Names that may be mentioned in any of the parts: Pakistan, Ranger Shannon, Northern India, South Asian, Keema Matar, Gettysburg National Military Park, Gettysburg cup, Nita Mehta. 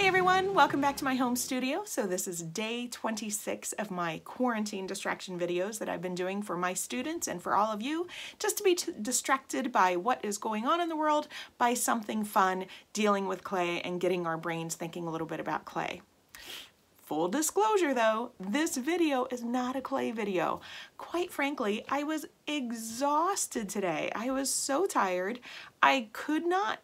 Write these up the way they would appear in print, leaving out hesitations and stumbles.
Hey everyone, welcome back to my home studio. So this is day 26 of my quarantine distraction videos that I've been doing for my students and for all of you, just to be distracted by what is going on in the world, by something fun, dealing with clay and getting our brains thinking a little bit about clay. Full disclosure though, this video is not a clay video. Quite frankly, I was exhausted today. I was so tired. I could not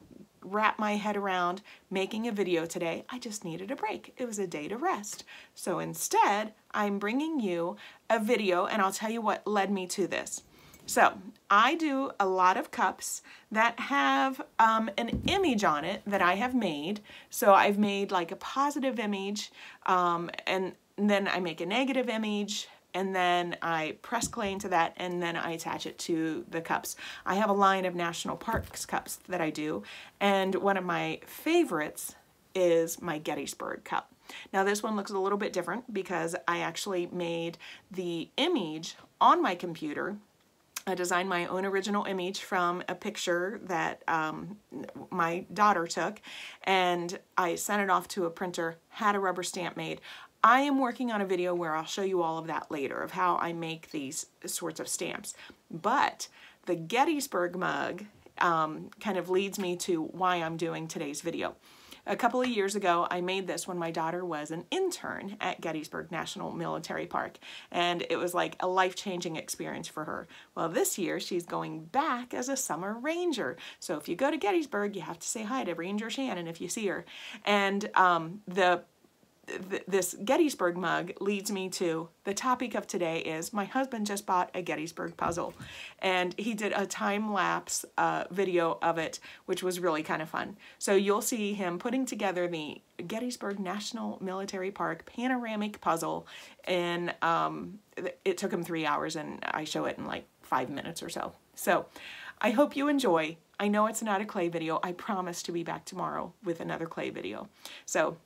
wrap my head around making a video today. I just needed a break. It was a day to rest. So instead, I'm bringing you a video and I'll tell you what led me to this. So I do a lot of cups that have an image on it that I have made. So I've made like a positive image and then I make a negative image and then I press clay into that and then I attach it to the cups. I have a line of national parks cups that I do, and one of my favorites is my Gettysburg cup. Now this one looks a little bit different because I actually made the image on my computer. I designed my own original image from a picture that my daughter took, and I sent it off to a printer, had a rubber stamp made. I am working on a video where I'll show you all of that later, of how I make these sorts of stamps. But the Gettysburg mug kind of leads me to why I'm doing today's video. A couple of years ago, I made this when my daughter was an intern at Gettysburg National Military Park, and it was like a life-changing experience for her. Well, this year she's going back as a summer ranger. So if you go to Gettysburg, you have to say hi to Ranger Shannon if you see her. And this Gettysburg mug leads me to the topic of today. Is my husband just bought a Gettysburg puzzle, and he did a time-lapse video of it, which was really kind of fun. So you'll see him putting together the Gettysburg National Military Park panoramic puzzle, and it took him 3 hours, and I show it in like 5 minutes or so. So I hope you enjoy. I know it's not a clay video. I promise to be back tomorrow with another clay video. So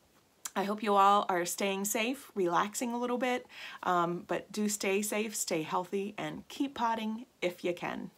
I hope you all are staying safe, relaxing a little bit, but do stay safe, stay healthy, and keep potting if you can.